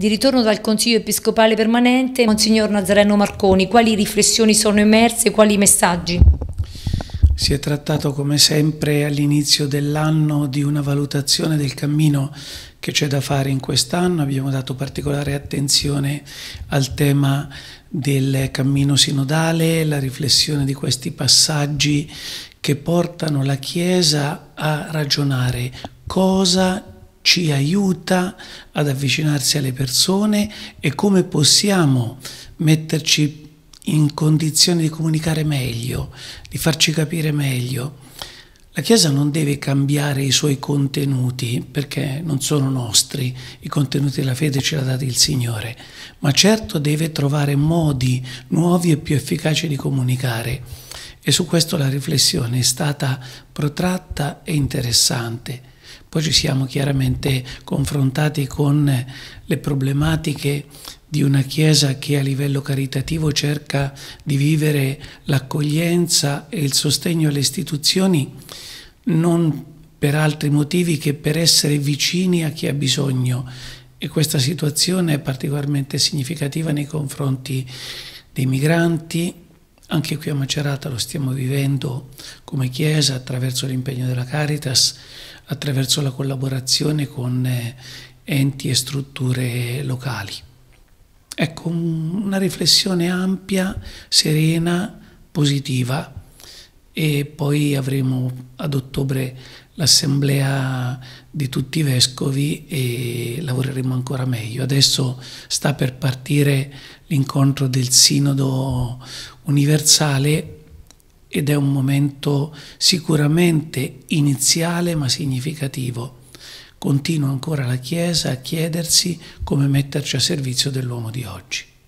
Di ritorno dal Consiglio Episcopale Permanente, Monsignor Nazzareno Marconi, quali riflessioni sono emerse, quali messaggi? Si è trattato come sempre all'inizio dell'anno di una valutazione del cammino che c'è da fare in quest'anno. Abbiamo dato particolare attenzione al tema del cammino sinodale, la riflessione di questi passaggi che portano la Chiesa a ragionare cosa ci aiuta ad avvicinarsi alle persone e come possiamo metterci in condizione di comunicare meglio, di farci capire meglio. La Chiesa non deve cambiare i suoi contenuti perché non sono nostri, i contenuti della fede ce l'ha dati il Signore, ma certo deve trovare modi nuovi e più efficaci di comunicare. E su questo la riflessione è stata protratta e interessante. Poi ci siamo chiaramente confrontati con le problematiche di una Chiesa che a livello caritativo cerca di vivere l'accoglienza e il sostegno alle istituzioni, non per altri motivi che per essere vicini a chi ha bisogno. E questa situazione è particolarmente significativa nei confronti dei migranti. Anche qui a Macerata lo stiamo vivendo come Chiesa attraverso l'impegno della Caritas, attraverso la collaborazione con enti e strutture locali. Ecco, una riflessione ampia, serena, positiva, e poi avremo ad ottobre l'assemblea di tutti i vescovi e lavoreremo ancora meglio. Adesso sta per partire l'incontro del Sinodo Universale ed è un momento sicuramente iniziale ma significativo. Continua ancora la Chiesa a chiedersi come metterci a servizio dell'uomo di oggi.